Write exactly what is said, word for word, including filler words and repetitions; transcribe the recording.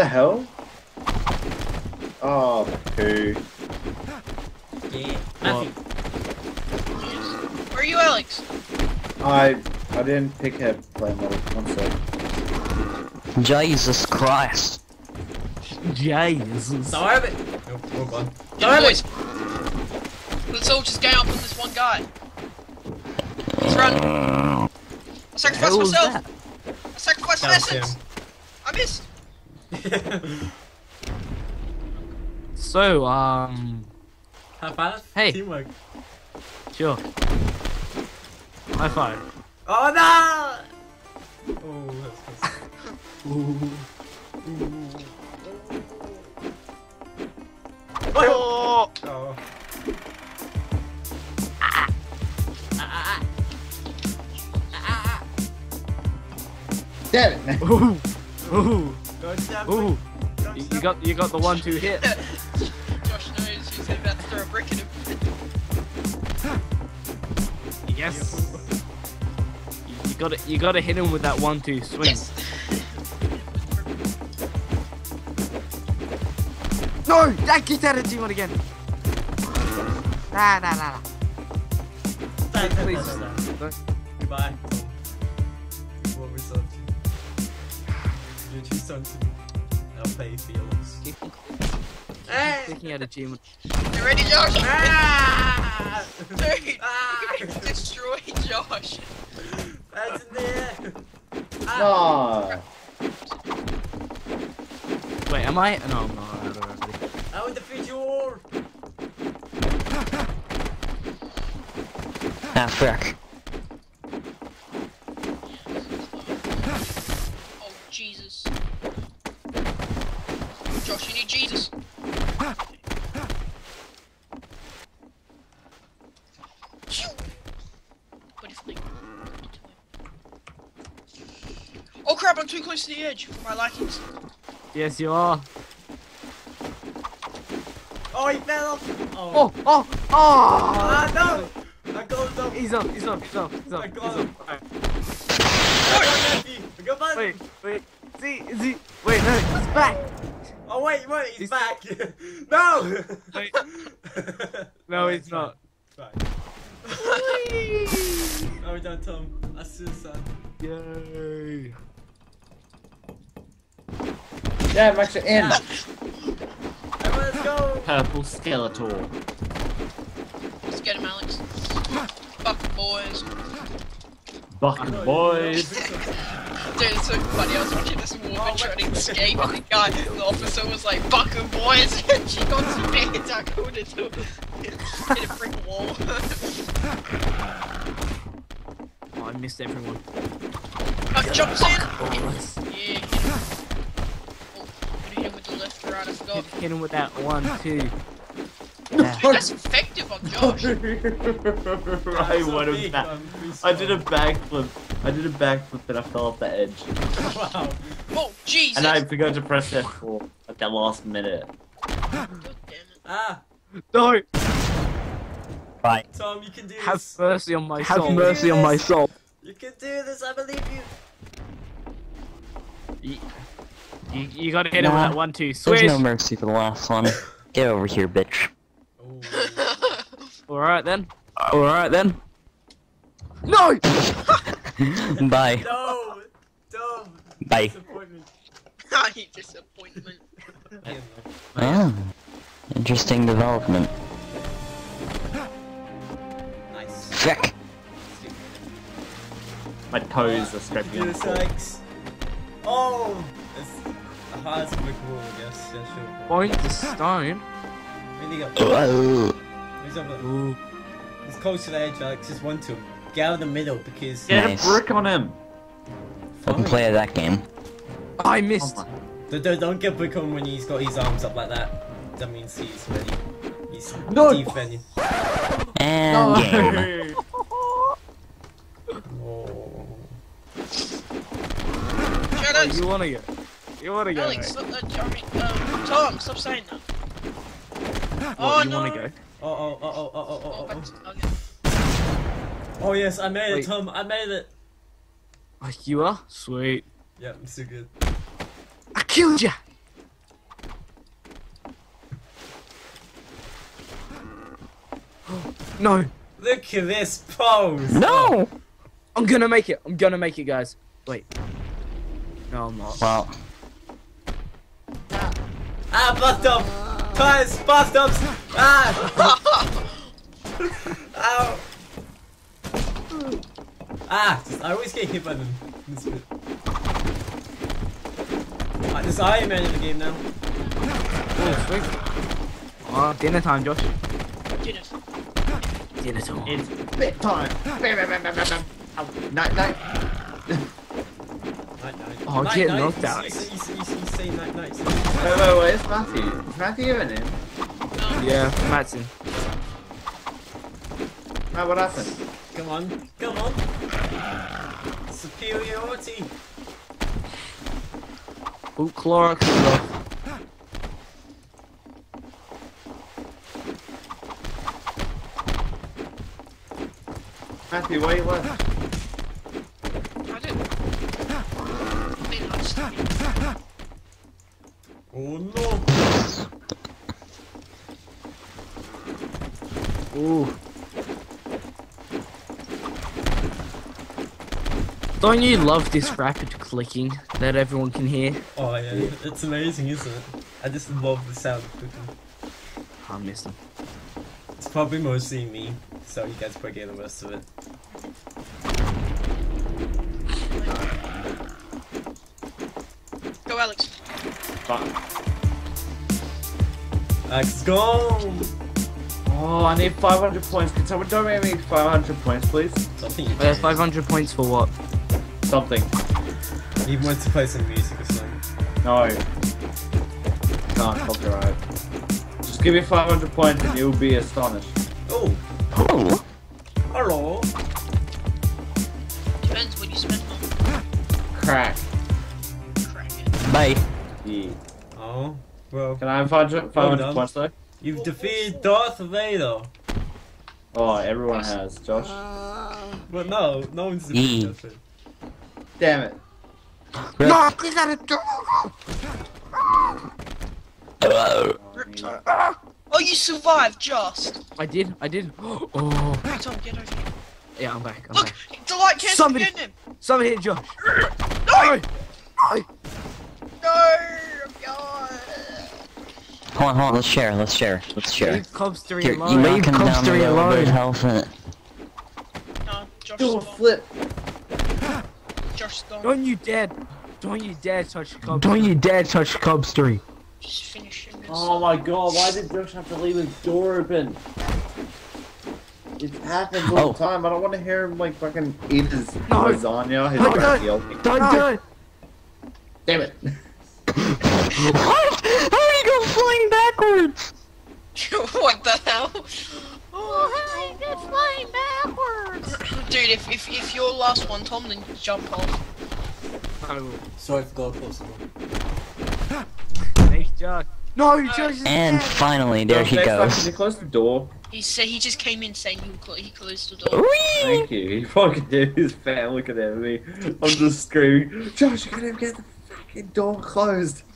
the hell? Oh, poo. Yeah, nothing. What? Where are you, Alex? I I didn't pick a play model. One sec. Jesus Christ. Jesus. No, I have it. Oh, hold on. No, I have it. Let's all just gang up on this one guy. He's running. I sacrificed myself. That? I sacrificed my essence. I missed. So, um... high five? Hey. Teamwork. Sure. High five. Oh, no! Oh, that's nice. Ooh. Ooh. Oh! Oh. Ah. Ah. Ah. Damn it, man. Ooh. Ooh. Don't stab me. Ooh. Don't you, stab you, got, you got the one, two hit. Josh knows he's about to throw a brick at him. Yes. You gotta, you gotta hit him with that one, two swing. Yes. No! That gets out of G one again. Nah, nah, nah, nah. That, that, please. That, that, that. Goodbye. What was up? You're too sunk to me. I'll pay you for your loss. Hey! Sticking out of G one. You ready, Josh? Ah! Dude! Ah! Destroy Josh! That's in there! Ah! Aww. Wait, am I? No, I'm not. I don't know. I will defeat you all! Ah, fuck. Oh, Jesus. Josh, you need Jesus! Oh crap, I'm too close to the edge for my likings. Yes, you are. Oh, he fell off. Oh, oh, oh! Oh, ah, no! I got him. He's up, he's up, he's up, he's up. I got him. Right. Wait, wait. See, see. Wait, no, he's back. Oh, wait, wait, he's, he's back. No! Wait. No, he's not. Right. Oh, we done, Tom. That's suicide. Yay. Yeah, I'm actually in. Yeah. Everyone, let's go. Purple Skeletor. Let's get him, Alex. Buck boys. Buck boys. Dude, it's so funny. I was watching this woman oh, trying to escape, and the guy, the officer, was like, "Buck 'em, boys." And she got spear tackled into a brick wall. Oh, I missed everyone. I jumped in. Yeah. Hit him with the left or right, I forgot. Hit him with that one, two. Yeah. Dude, that's effective on Josh. I wanted that. I did a backflip. I did a backflip and I fell off the edge. Wow. Oh, Jesus. And I forgot to press F four at that last minute. God damn it. Ah. No. Right. Tom, you can do this. Have mercy on my soul. Have mercy on my soul. You can do this, I believe you. You, you gotta hit nah, him with that one, two, swish. There's no mercy for the last one. Get over here, bitch. Alright then. Alright then. No! Bye. No! Dumb. Bye. Disappointment. Disappointment. Oh. Interesting development. Nice. Check. My toes are scraping on the floor. Oh! It's the highest brick wall, I guess. Yeah, sure. Point the stone. Who's He's close to the edge, Alex. Just one to him. Get out of the middle because. Get nice. A brick on him! Fine. I can play that game. Oh, I missed! Oh, don't, don't get brick on when he's got his arms up like that. That means he's ready. He's no. defending. And no. Game. Oh, you wanna go? You wanna go? Alex, right? Stop that jumping. Um, Tom, stop saying that. What, oh, you no. wanna go? Oh, oh, oh, oh, oh, oh, oh, oh. To, oh yes, I made Wait. it, Tom. I made it. Like you are? Sweet. Yep, I'm so good. I killed ya! No. Look at this pose. No. I'm gonna make it. I'm gonna make it, guys. Wait. No, I'm not. Wow. Ah, ah bathtub. Guys, bathtubs. Ah. Ow. Ah, I always get hit by them. This bit. Ah, this is Iron Man in the game now. Oh, sweet. Oh, dinner time, Josh. Dinner time. Dinner time. It's bit time. Ow. Night, night. Night, night. Oh, night, get night. knocked out. You say night, night. Wait, wait, wait, it's Matthew. Is Matthew in him? No. Yeah, Matt's in. Matt, what happened? Come on, come on. Superiority. Oop, Clorox is off. Matthew, why you left? I didn't. Oh no! Ooh. Don't you love this rapid clicking that everyone can hear? Oh yeah, yeah. It's amazing, isn't it? I just love the sound of clicking. I missed him. It's probably mostly me. So you guys probably get the worst of it. Go, Alex. Fuck. Alex, go! Oh, I need five hundred points. Can someone donate me five hundred points, please? Something you uh, five hundred points for what? Something. You want to play some music or something? No. No, copyright. Just give me five hundred points and you'll be astonished. Oh! Oh. Hello. Depends what you spend on. Crack. Crack it. Bye. Yeah. Oh, well. Can I have five hundred points though? You've defeated Darth Vader. Oh, everyone has, Josh. Uh, but no, no one's defeated Darth Vader. Damn it. No, we gotta do it. Oh, you survived, just. I did, I did. Oh. Hey, Tom, get over here. Yeah, I'm back. I'm Look, back. Delight can't somebody, him. Somebody hit Josh. No! No! No! No! Hold on, hold on. Let's share. Let's share. Let's share. Leave Cobbstery here, alone. You leave Cobbstery alone. Health in it. No, Josh. Do a flip. Josh, don't. Don't you dare! Don't you dare touch Cobbstery. Don't you dare touch Cobbstery. Just finish him. Oh my god, why did Josh have to leave his door open? It happens all oh. the time. I don't want to hear him like fucking eat his no. lasagna, his ravioli. No, don't no. do it! Damn it. What? How are you going flying backwards? What the hell? Oh, how are you going flying backwards? Dude, if, if, if you're last one, Tom, then jump off. I will. Sorry for going close to one. Thanks, Josh. No, he just and finally, there he goes. Did he close the door? He said he just came in saying he, cl he closed the door. Whee! Thank you. He fucking did. His fat look at me. I'm just screaming. Josh, you gotta get the fucking door closed.